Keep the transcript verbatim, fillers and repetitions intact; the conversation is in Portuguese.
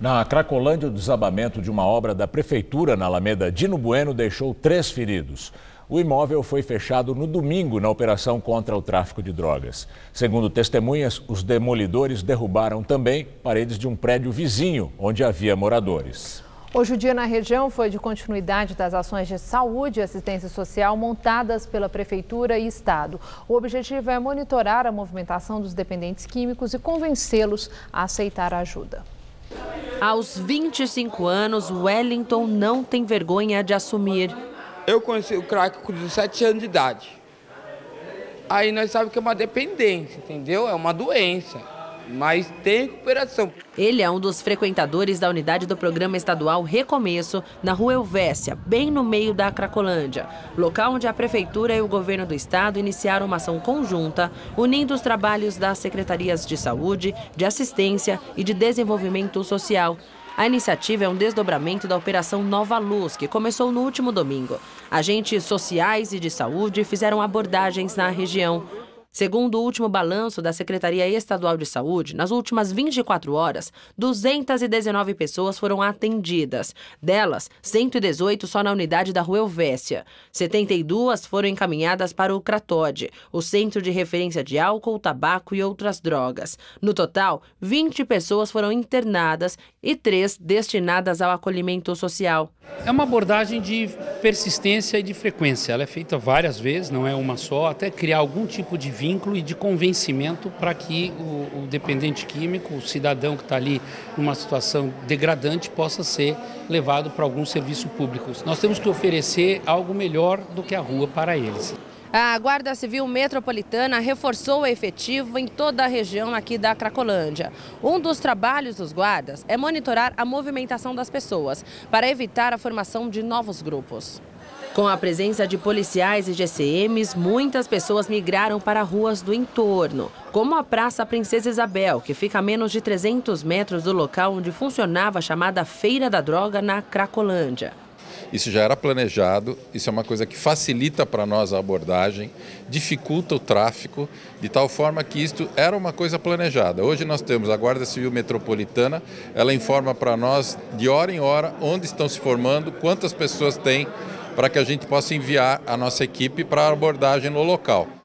Na Cracolândia, o desabamento de uma obra da Prefeitura na Alameda Dino Bueno deixou três feridos. O imóvel foi fechado no domingo na operação contra o tráfico de drogas. Segundo testemunhas, os demolidores derrubaram também paredes de um prédio vizinho, onde havia moradores. Hoje o dia na região foi de continuidade das ações de saúde e assistência social montadas pela Prefeitura e Estado. O objetivo é monitorar a movimentação dos dependentes químicos e convencê-los a aceitar a ajuda. Aos vinte e cinco anos, Wellington não tem vergonha de assumir. Eu conheci o crack com dezessete anos de idade. Aí nós sabemos que é uma dependência, entendeu? É uma doença, mas tem recuperação. Ele é um dos frequentadores da unidade do Programa Estadual Recomeço, na Rua Elvésia, bem no meio da Cracolândia, local onde a Prefeitura e o Governo do Estado iniciaram uma ação conjunta, unindo os trabalhos das Secretarias de Saúde, de Assistência e de Desenvolvimento Social. A iniciativa é um desdobramento da Operação Nova Luz, que começou no último domingo. Agentes sociais e de saúde fizeram abordagens na região. Segundo o último balanço da Secretaria Estadual de Saúde, nas últimas vinte e quatro horas, duzentas e dezenove pessoas foram atendidas. Delas, cento e dezoito só na unidade da Rua Elvésia. setenta e duas foram encaminhadas para o Cratode, o Centro de Referência de Álcool, Tabaco e Outras Drogas. No total, vinte pessoas foram internadas e três destinadas ao acolhimento social. É uma abordagem de persistência e de frequência. Ela é feita várias vezes, não é uma só, até criar algum tipo de vínculo vínculo e de convencimento para que o, o dependente químico, o cidadão que está ali numa situação degradante, possa ser levado para algum serviço público. Nós temos que oferecer algo melhor do que a rua para eles. A Guarda Civil Metropolitana reforçou o efetivo em toda a região aqui da Cracolândia. Um dos trabalhos dos guardas é monitorar a movimentação das pessoas, para evitar a formação de novos grupos. Com a presença de policiais e G C Ms, muitas pessoas migraram para ruas do entorno, como a Praça Princesa Isabel, que fica a menos de trezentos metros do local onde funcionava a chamada Feira da Droga na Cracolândia. Isso já era planejado, isso é uma coisa que facilita para nós a abordagem, dificulta o tráfico, de tal forma que isto era uma coisa planejada. Hoje nós temos a Guarda Civil Metropolitana, ela informa para nós de hora em hora onde estão se formando, quantas pessoas têm, para que a gente possa enviar a nossa equipe para abordagem no local.